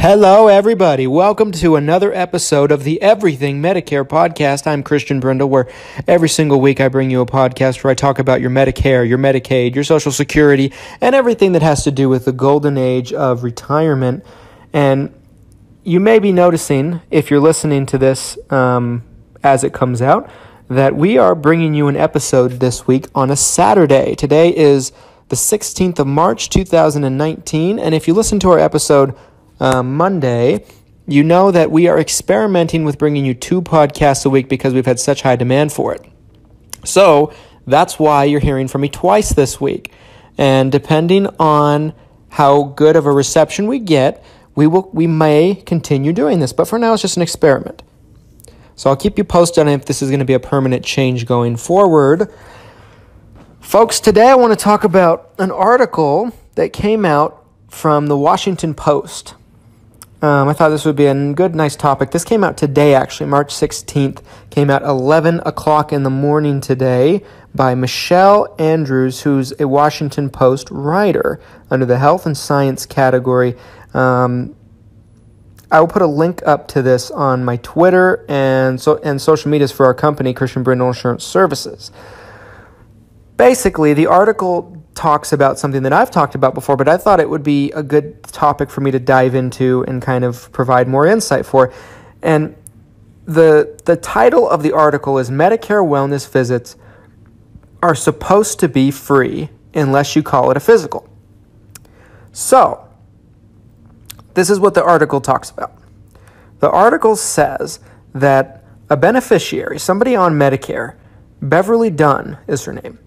Hello, everybody. Welcome to another episode of the Everything Medicare Podcast. I'm Christian Brindle, where every single week I bring you a podcast where I talk about your Medicare, your Medicaid, your Social Security, and everything that has to do with the golden age of retirement. And you may be noticing, if you're listening to this as it comes out, that we are bringing you an episode this week on a Saturday. Today is the 16th of March, 2019, and if you listen to our episode Monday, you know that we are experimenting with bringing you two podcasts a week because we've had such high demand for it. So that's why you're hearing from me twice this week. And depending on how good of a reception we get, we may continue doing this. But for now, it's just an experiment. So I'll keep you posted on if this is going to be a permanent change going forward. Folks, today I want to talk about an article that came out from the Washington Post. I thought this would be a good, nice topic. This came out today, actually, March 16th. Came out 11 o'clock in the morning today by Michelle Andrews, who's a Washington Post writer under the health and science category. I will put a link up to this on my Twitter and social medias for our company, Christian Brindle Insurance Services. Basically, the article talks about something that I've talked about before, but I thought it would be a good topic for me to dive into and kind of provide more insight for. And the title of the article is Medicare Wellness Visits Are Supposed to Be Free Unless You Call It a Physical. So, this is what the article talks about. The article says that a beneficiary, somebody on Medicare, Beverly Dunn is her name,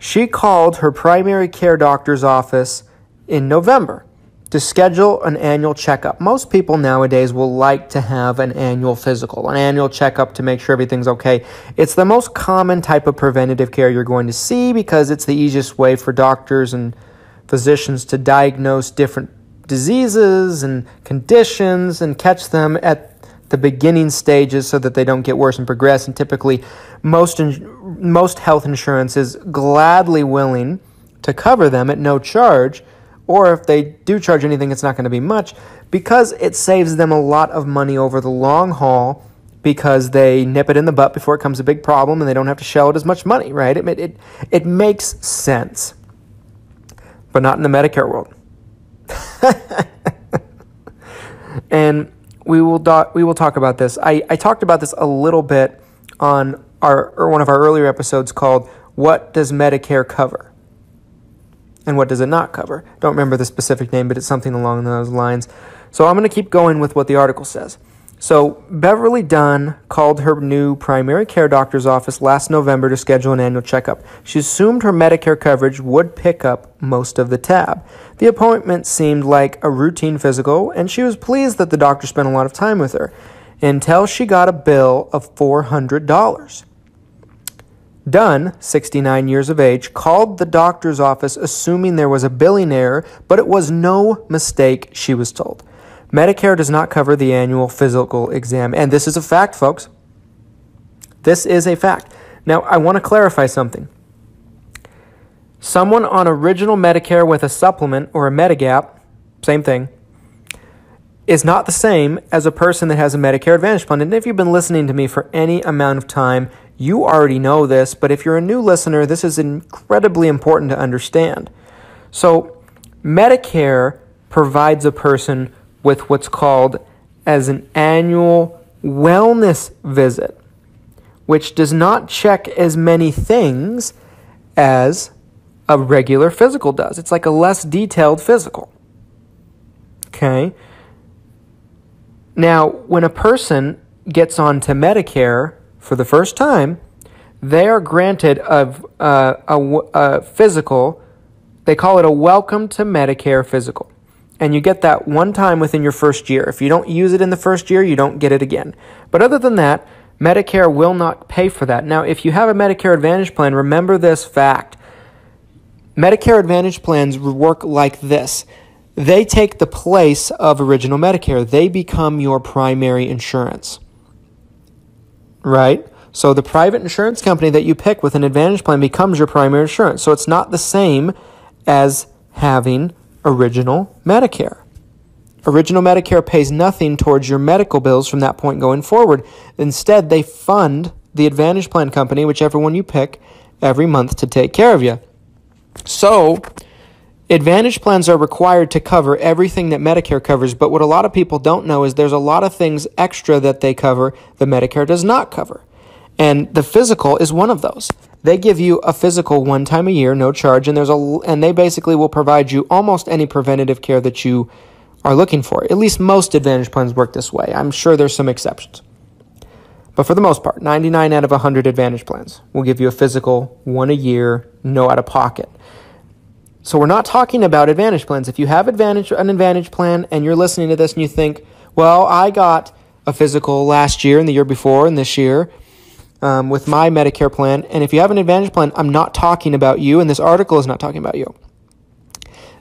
she called her primary care doctor's office in November to schedule an annual checkup. Most people nowadays will like to have an annual physical, an annual checkup to make sure everything's okay. It's the most common type of preventative care you're going to see because it's the easiest way for doctors and physicians to diagnose different diseases and conditions and catch them at the beginning stages so that they don't get worse and progress. And typically, most health insurance is gladly willing to cover them at no charge, or if they do charge anything, it's not going to be much, because it saves them a lot of money over the long haul because they nip it in the butt before it becomes a big problem and they don't have to shell out as much money, right? It makes sense, but not in the Medicare world. And we will talk about this. I talked about this a little bit on one of our earlier episodes called What Does Medicare Cover? And What Does It Not Cover? Don't remember the specific name, but it's something along those lines. So I'm going to keep going with what the article says. So Beverly Dunn called her new primary care doctor's office last November to schedule an annual checkup. She assumed her Medicare coverage would pick up most of the tab. The appointment seemed like a routine physical, and she was pleased that the doctor spent a lot of time with her until she got a bill of $400. Dunn, 69 years of age, called the doctor's office assuming there was a billing error, but it was no mistake, she was told. Medicare does not cover the annual physical exam. And this is a fact, folks. This is a fact. Now, I want to clarify something. Someone on original Medicare with a supplement or a Medigap, same thing, is not the same as a person that has a Medicare Advantage plan. And if you've been listening to me for any amount of time, you already know this. But if you're a new listener, this is incredibly important to understand. So, Medicare provides a person with what's called as an annual wellness visit, which does not check as many things as a regular physical does. It's like a less detailed physical. Okay? Now, when a person gets onto Medicare for the first time, they are granted a physical. They call it a Welcome to Medicare physical. And you get that one time within your first year. If you don't use it in the first year, you don't get it again. But other than that, Medicare will not pay for that. Now, if you have a Medicare Advantage plan, remember this fact. Medicare Advantage plans work like this. They take the place of original Medicare. They become your primary insurance, right? So the private insurance company that you pick with an Advantage plan becomes your primary insurance. So it's not the same as having original Medicare Original Medicare pays nothing towards your medical bills from that point going forward. Instead, they fund the Advantage Plan company, whichever one you pick, every month to take care of you. So, Advantage plans are required to cover everything that Medicare covers, but what a lot of people don't know is there's a lot of things extra that they cover that Medicare does not cover. And the physical is one of those. They give you a physical one time a year, no charge, and they basically will provide you almost any preventative care that you are looking for. At least most Advantage plans work this way. I'm sure there's some exceptions. But for the most part, 99 out of 100 Advantage plans will give you a physical one a year, no out of pocket. So we're not talking about Advantage plans. If you have an Advantage plan and you're listening to this and you think, well, I got a physical last year and the year before and this year with my Medicare plan, and if you have an Advantage plan, I'm not talking about you, and this article is not talking about you.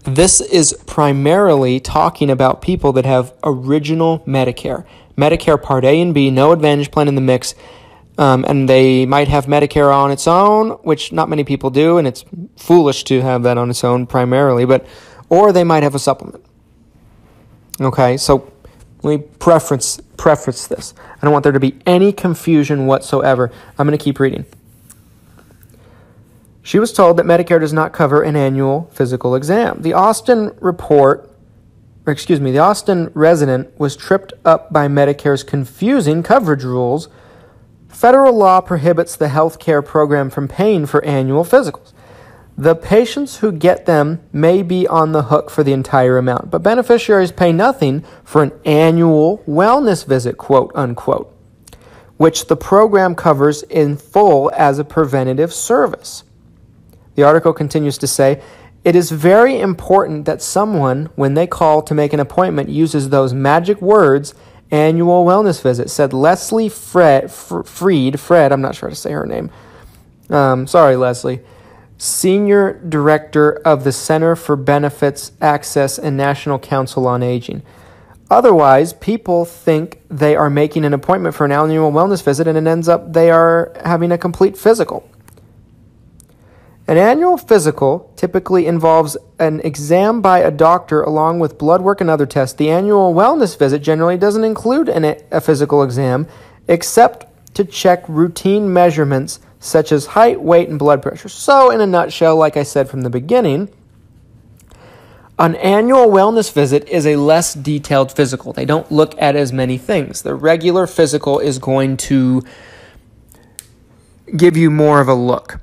This is primarily talking about people that have original Medicare. Medicare Part A and B, no Advantage plan in the mix, and they might have Medicare on its own, which not many people do, and it's foolish to have that on its own primarily, or they might have a supplement. Okay, so let me preference this. I don't want there to be any confusion whatsoever. I'm going to keep reading. She was told that Medicare does not cover an annual physical exam. The Austin resident was tripped up by Medicare's confusing coverage rules. Federal law prohibits the health care program from paying for annual physicals. The patients who get them may be on the hook for the entire amount, but beneficiaries pay nothing for an annual wellness visit, quote unquote, which the program covers in full as a preventative service. The article continues to say, it is very important that someone, when they call to make an appointment, uses those magic words, annual wellness visit, said Leslie Fred, I'm not sure how to say her name. Sorry, Leslie, Senior Director of the Center for Benefits Access and National Council on Aging. Otherwise, people think they are making an appointment for an annual wellness visit, and it ends up they are having a complete physical. An annual physical typically involves an exam by a doctor along with blood work and other tests. The annual wellness visit generally doesn't include a physical exam except to check routine measurements such as height, weight, and blood pressure. So in a nutshell, like I said from the beginning, an annual wellness visit is a less detailed physical. They don't look at as many things. The regular physical is going to give you more of a look.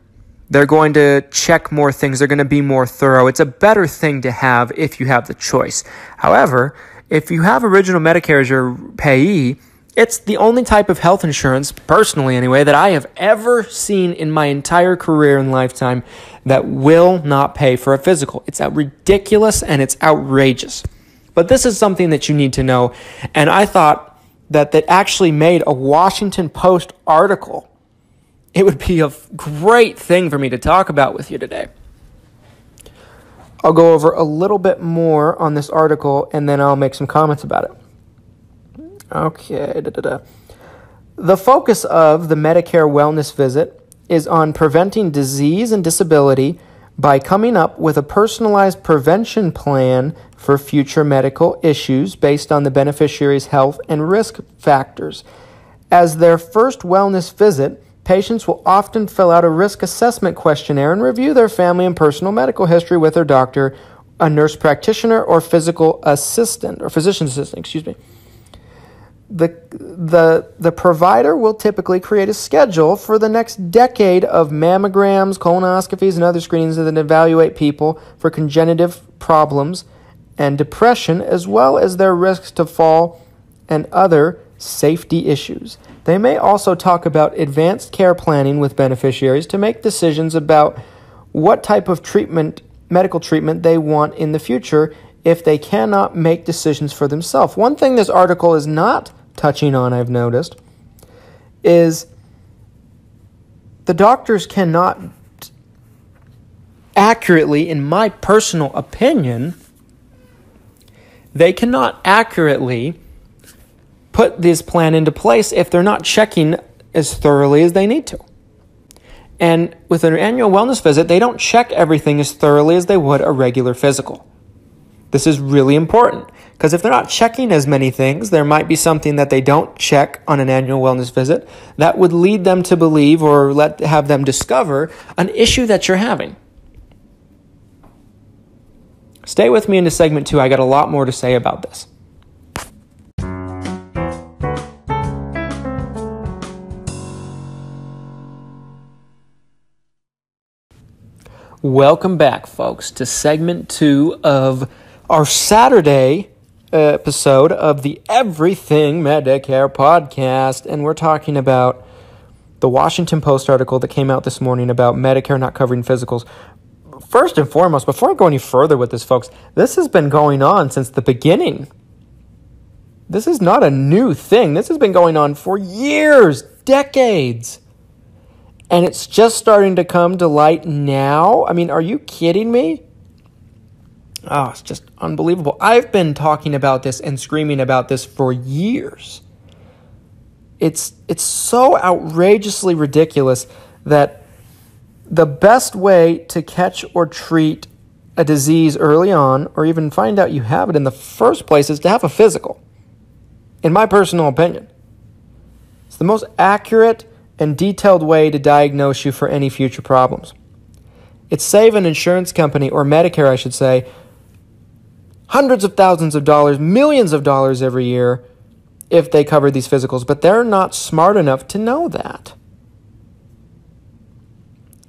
They're going to check more things. They're going to be more thorough. It's a better thing to have if you have the choice. However, if you have Original Medicare as your payee, it's the only type of health insurance, personally anyway, that I have ever seen in my entire career and lifetime that will not pay for a physical. It's ridiculous and it's outrageous. But this is something that you need to know. And I thought that they actually made a Washington Post article. It would be a great thing for me to talk about with you today. I'll go over a little bit more on this article, and then I'll make some comments about it. Okay. The focus of the Medicare wellness visit is on preventing disease and disability by coming up with a personalized prevention plan for future medical issues based on the beneficiary's health and risk factors. As their first wellness visit, patients will often fill out a risk assessment questionnaire and review their family and personal medical history with their doctor, a nurse practitioner, or physician's assistant, The provider will typically create a schedule for the next decade of mammograms, colonoscopies, and other screenings that evaluate people for congenital problems and depression, as well as their risks to fall and other safety issues. They may also talk about advanced care planning with beneficiaries to make decisions about what type of medical treatment they want in the future if they cannot make decisions for themselves. One thing this article is not touching on, I've noticed, is the doctors cannot accurately, in my personal opinion, put this plan into place if they're not checking as thoroughly as they need to. And with an annual wellness visit, they don't check everything as thoroughly as they would a regular physical. This is really important because if they're not checking as many things, there might be something that they don't check on an annual wellness visit that would lead them to believe or have them discover an issue that you're having. Stay with me into segment 2. I got a lot more to say about this. Welcome back, folks, to segment 2 of our Saturday episode of the Everything Medicare Podcast. And we're talking about the Washington Post article that came out this morning about Medicare not covering physicals. First and foremost, before I go any further with this, folks, this has been going on since the beginning. This is not a new thing. This has been going on for years, decades. And it's just starting to come to light now? I mean, are you kidding me? Oh, it's just unbelievable. I've been talking about this and screaming about this for years. It's so outrageously ridiculous that the best way to catch or treat a disease early on, or even find out you have it in the first place, is to have a physical, in my personal opinion. It's the most accurate and detailed way to diagnose you for any future problems. It's saved an insurance company, or Medicare I should say, hundreds of thousands of dollars, millions of dollars every year if they cover these physicals, but they're not smart enough to know that.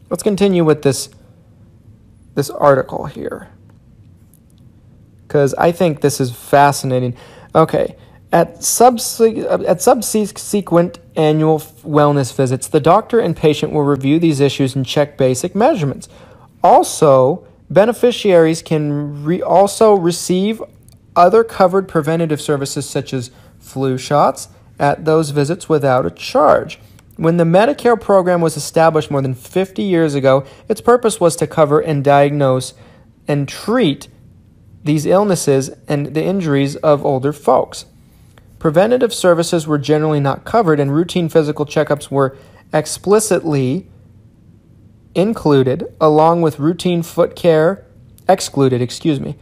Let's continue with this article here, because I think this is fascinating. Okay. At subsequent annual wellness visits, the doctor and patient will review these issues and check basic measurements. Also, beneficiaries can also receive other covered preventative services such as flu shots at those visits without a charge. When the Medicare program was established more than 50 years ago, its purpose was to cover and diagnose and treat these illnesses and the injuries of older folks. Preventative services were generally not covered, and routine physical checkups were explicitly included, along with routine foot care, explicitly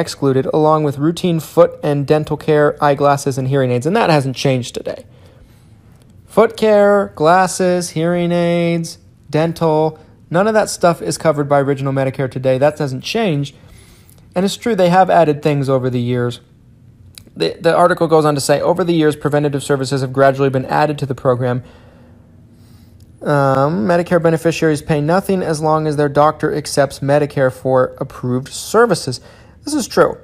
excluded, along with routine foot and dental care, eyeglasses, and hearing aids. And that hasn't changed today. Foot care, glasses, hearing aids, dental, none of that stuff is covered by original Medicare today. That doesn't change. And it's true, they have added things over the years. The article goes on to say, over the years, preventative services have gradually been added to the program. Medicare beneficiaries pay nothing as long as their doctor accepts Medicare for approved services. This is true.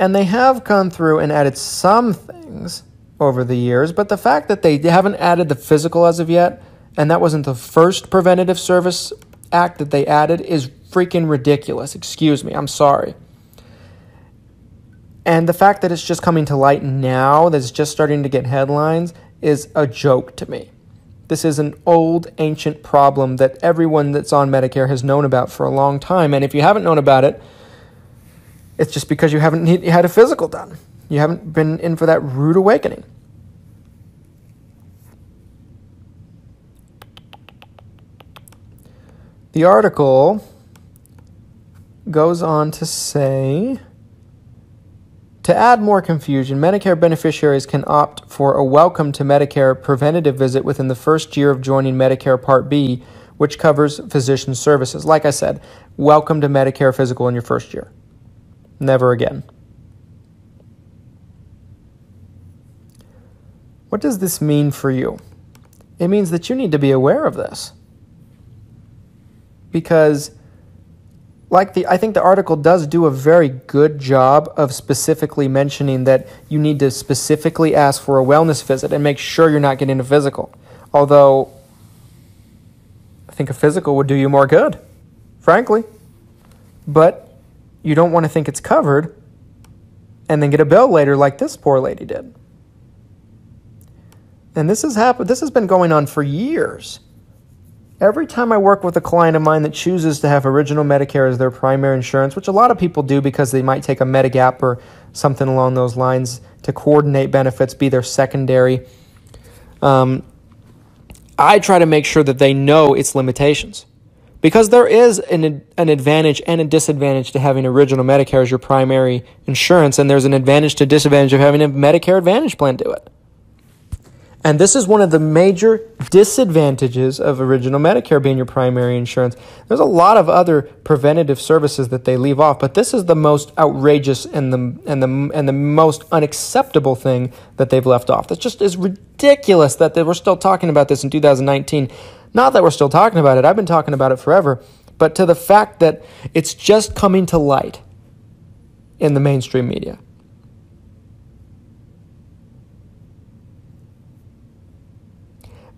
And they have gone through and added some things over the years, but the fact that they haven't added the physical as of yet, and that wasn't the first preventative service act that they added, is freaking ridiculous. Excuse me. I'm sorry. And the fact that it's just coming to light now, that it's just starting to get headlines, is a joke to me. This is an old, ancient problem that everyone that's on Medicare has known about for a long time. And if you haven't known about it, it's just because you haven't had a physical done. You haven't been in for that rude awakening. The article goes on to say, to add more confusion, Medicare beneficiaries can opt for a Welcome to Medicare preventative visit within the first year of joining Medicare Part B, which covers physician services. Like I said, Welcome to Medicare physical in your first year. Never again. What does this mean for you? It means that you need to be aware of this. Because I think the article does do a very good job of specifically mentioning that you need to specifically ask for a wellness visit and make sure you're not getting a physical. Although, I think a physical would do you more good, frankly. But you don't want to think it's covered and then get a bill later like this poor lady did. And this has happened. This has been going on for years. Every time I work with a client of mine that chooses to have original Medicare as their primary insurance, which a lot of people do because they might take a Medigap or something along those lines to coordinate benefits, be their secondary, I try to make sure that they know its limitations. Because there is an advantage and a disadvantage to having Original Medicare as your primary insurance, and there's an advantage to disadvantage of having a Medicare Advantage plan do it. And this is one of the major disadvantages of Original Medicare being your primary insurance. There's a lot of other preventative services that they leave off, but this is the most outrageous and the most unacceptable thing that they've left off. That just is ridiculous that we're still talking about this in 2019. Not that we're still talking about it. I've been talking about it forever, but to the fact that it's just coming to light in the mainstream media.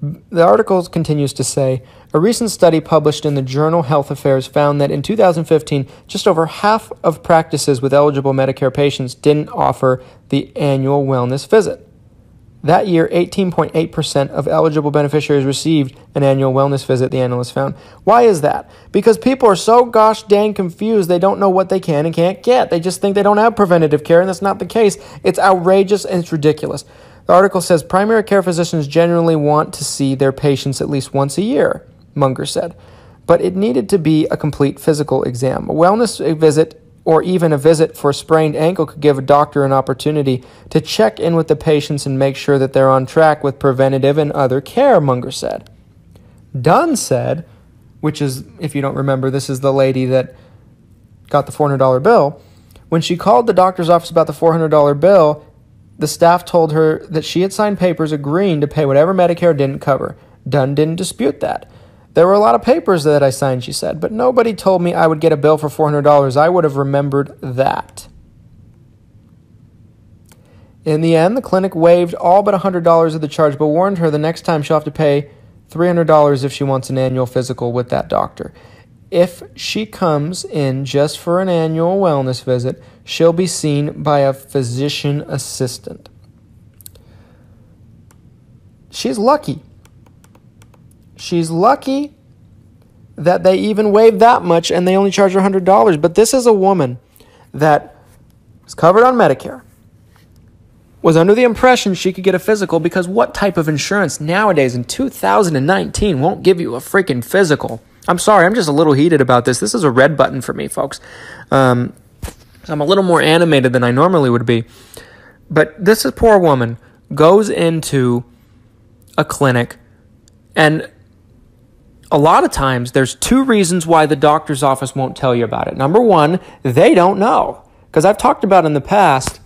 The article continues to say, a recent study published in the journal Health Affairs found that in 2015, just over half of practices with eligible Medicare patients didn't offer the annual wellness visit. That year, 18.8% of eligible beneficiaries received an annual wellness visit, the analysts found. Why is that? Because people are so gosh dang confused, they don't know what they can and can't get. They just think they don't have preventative care, and that's not the case. It's outrageous and it's ridiculous. The article says primary care physicians generally want to see their patients at least once a year, Munger said, but it needed to be a complete physical exam. A wellness visit or even a visit for a sprained ankle could give a doctor an opportunity to check in with the patients and make sure that they're on track with preventative and other care, Munger said. Dunn said, which is, if you don't remember, this is the lady that got the $400 bill. When she called the doctor's office about the $400 bill, the staff told her that she had signed papers agreeing to pay whatever Medicare didn't cover. Dunn didn't dispute that. There were a lot of papers that I signed, she said, but nobody told me I would get a bill for $400. I would have remembered that. In the end, the clinic waived all but $100 of the charge, but warned her the next time she'll have to pay $300 if she wants an annual physical with that doctor. If she comes in just for an annual wellness visit, she'll be seen by a physician assistant. She's lucky. She's lucky that they even waived that much and they only charge her $100. But this is a woman that is covered on Medicare, was under the impression she could get a physical, because what type of insurance nowadays in 2019 won't give you a freaking physical? I'm sorry, I'm just a little heated about this. This is a red button for me, folks. I'm a little more animated than I normally would be. But this poor woman goes into a clinic, and a lot of times there's two reasons why the doctor's office won't tell you about it. Number one, they don't know. Because I've talked about in the past,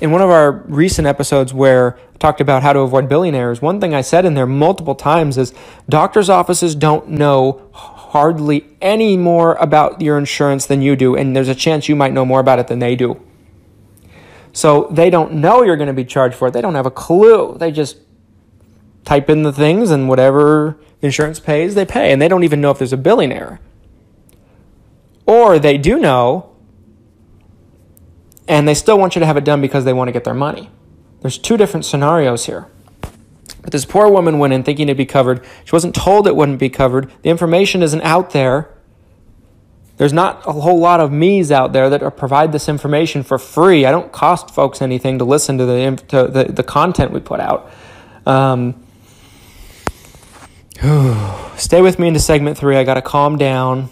in one of our recent episodes where I talked about how to avoid billionaires, one thing I said in there multiple times is doctor's offices don't know hardly any more about your insurance than you do, and there's a chance you might know more about it than they do. So they don't know you're going to be charged for it. They don't have a clue. They just type in the things, and whatever insurance pays, they pay, and they don't even know if there's a billing error. Or they do know, and they still want you to have it done because they want to get their money. There's two different scenarios here. But this poor woman went in thinking it'd be covered. She wasn't told it wouldn't be covered. The information isn't out there. There's not a whole lot of me's out there that provide this information for free. I don't cost folks anything to listen to the content we put out. Stay with me into segment 3. I got to calm down,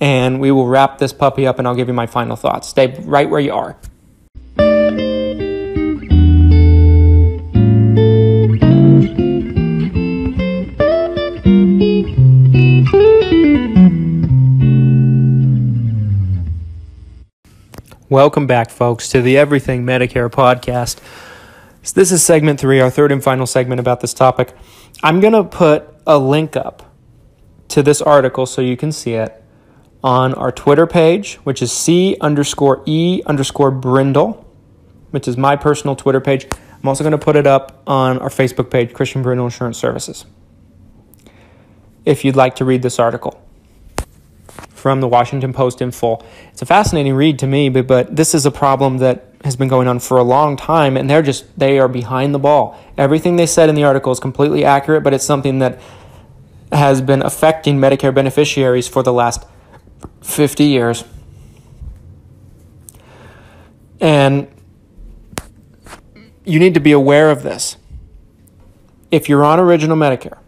and we will wrap this puppy up, and I'll give you my final thoughts. Stay right where you are. Welcome back, folks, to the Everything Medicare Podcast. So this is segment 3, our third and final segment about this topic. I'm going to put a link up to this article so you can see it on our Twitter page, which is C_E_Brindle, which is my personal Twitter page. I'm also going to put it up on our Facebook page, Christian Brindle Insurance Services, if you'd like to read this article from the Washington Post in full. It's a fascinating read to me, but this is a problem that has been going on for a long time, and they are behind the ball. Everything they said in the article is completely accurate, but it's something that has been affecting Medicare beneficiaries for the last 50 years. And you need to be aware of this. If you're on Original Medicare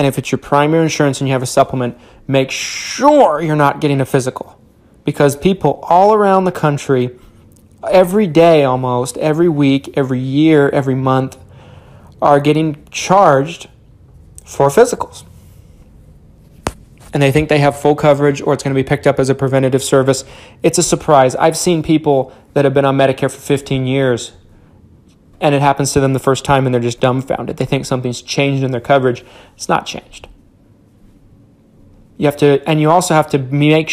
And if it's your primary insurance and you have a supplement, make sure you're not getting a physical, because people all around the country, every day almost, every week, every year, every month, are getting charged for physicals. And they think they have full coverage or it's going to be picked up as a preventative service. It's a surprise. I've seen people that have been on Medicare for 15 years and it happens to them the first time and they're just dumbfounded. They think something's changed in their coverage. It's not changed. You have to, and you also have to make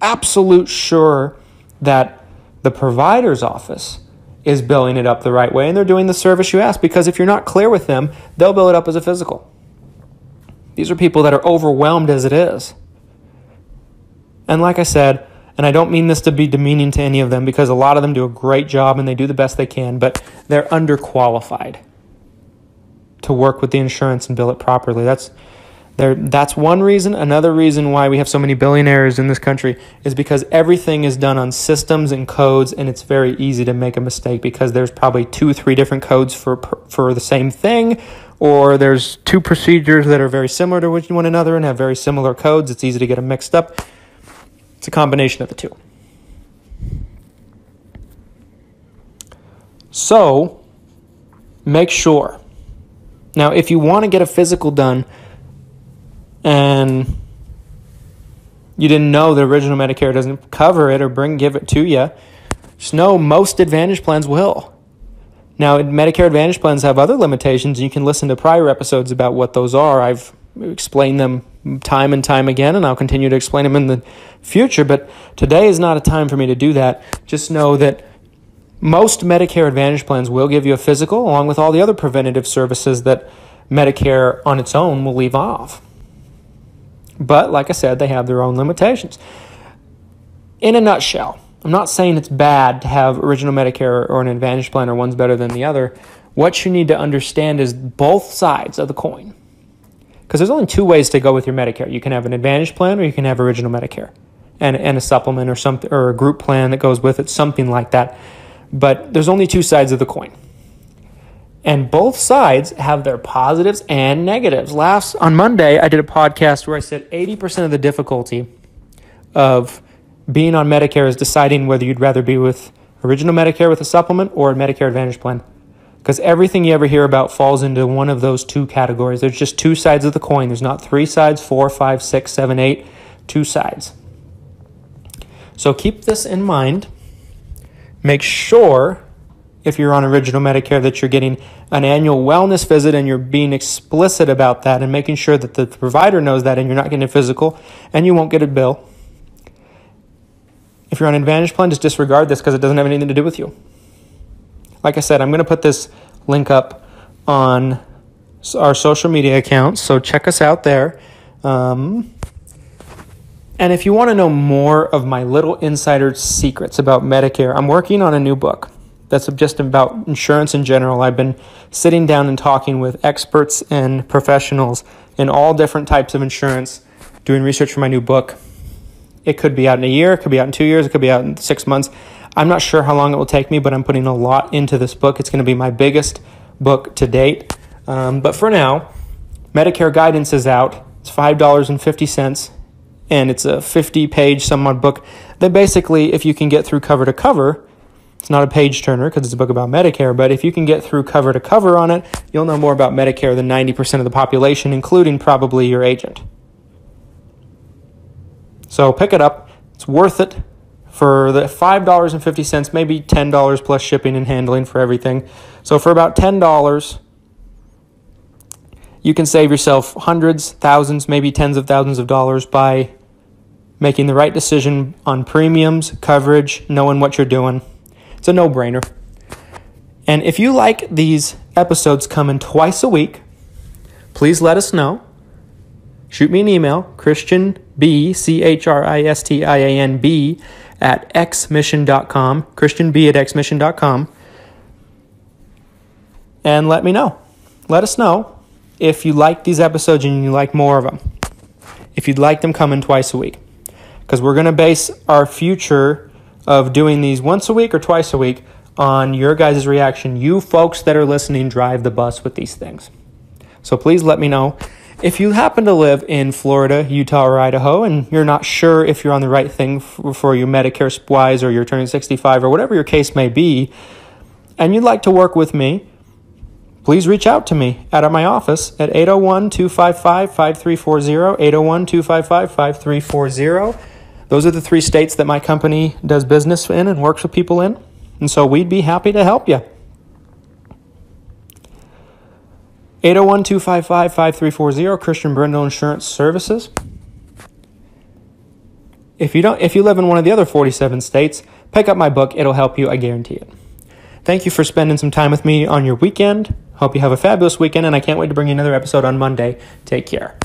absolute sure that the provider's office is billing it up the right way and they're doing the service you ask, because if you're not clear with them, they'll bill it up as a physical. These are people that are overwhelmed as it is. And like I said, and I don't mean this to be demeaning to any of them, because a lot of them do a great job and they do the best they can, but they're underqualified to work with the insurance and bill it properly. That's one reason. Another reason why we have so many billionaires in this country is because everything is done on systems and codes, and it's very easy to make a mistake because there's probably 2 or 3 different codes for the same thing, or there's 2 procedures that are very similar to one another and have very similar codes. It's easy to get them mixed up. It's a combination of the 2. So make sure. Now, if you want to get a physical done and you didn't know the original Medicare doesn't cover it or give it to you, just know most Advantage plans will. Now, Medicare Advantage plans have other limitations. You can listen to prior episodes about what those are. I've explained them time and time again, and I'll continue to explain them in the future. But today is not a time for me to do that. Just know that most Medicare Advantage plans will give you a physical, along with all the other preventative services that Medicare on its own will leave off. But like I said, they have their own limitations. In a nutshell, I'm not saying it's bad to have original Medicare or an Advantage plan or one's better than the other. What you need to understand is both sides of the coin. Because there's only 2 ways to go with your Medicare. You can have an Advantage plan or you can have original Medicare and a supplement or something, or a group plan that goes with it, something like that. But there's only 2 sides of the coin. And both sides have their positives and negatives. On Monday, I did a podcast where I said 80% of the difficulty of being on Medicare is deciding whether you'd rather be with original Medicare with a supplement or a Medicare Advantage plan, because everything you ever hear about falls into one of those 2 categories. There's just 2 sides of the coin. There's not 3 sides, 4, 5, 6, 7, 8, 2 sides. So keep this in mind. Make sure if you're on original Medicare that you're getting an annual wellness visit and you're being explicit about that and making sure that the provider knows that and you're not getting a physical and you won't get a bill. If you're on an Advantage plan, just disregard this because it doesn't have anything to do with you. Like I said, I'm going to put this link up on our social media accounts, so check us out there. And if you want to know more of my little insider secrets about Medicare, I'm working on a new book that's just about insurance in general. I've been sitting down and talking with experts and professionals in all different types of insurance, doing research for my new book. It could be out in a year, it could be out in 2 years, it could be out in 6 months. I'm not sure how long it will take me, but I'm putting a lot into this book. It's going to be my biggest book to date. But for now, Medicare guidance is out. It's $5.50, and it's a 50-page somewhat book that basically, if you can get through cover to cover, it's not a page-turner because it's a book about Medicare, but if you can get through cover to cover on it, you'll know more about Medicare than 90% of the population, including probably your agent. So pick it up. It's worth it for the $5.50, maybe $10 plus shipping and handling for everything. So for about $10, you can save yourself hundreds, thousands, maybe tens of thousands of dollars by making the right decision on premiums, coverage, knowing what you're doing. It's a no-brainer. And if you like these episodes coming twice a week, please let us know. Shoot me an email, christianb@xmission.com, christianb@xmission.com, and let me know. Let us know if you like these episodes and you like more of them, if you'd like them coming twice a week, because we're going to base our future of doing these once a week or twice a week on your guys' reaction. You folks that are listening drive the bus with these things. So please let me know. If you happen to live in Florida, Utah, or Idaho, and you're not sure if you're on the right thing for your Medicare-wise, or you're turning 65, or whatever your case may be, and you'd like to work with me, please reach out to me at my office at 801-255-5340, 801-255-5340. Those are the three states that my company does business in and works with people in, and so we'd be happy to help you. 801-255-5340, Christian Brindle Insurance Services. If you live in one of the other 47 states, pick up my book. It'll help you, I guarantee it. Thank you for spending some time with me on your weekend. Hope you have a fabulous weekend, and I can't wait to bring you another episode on Monday. Take care.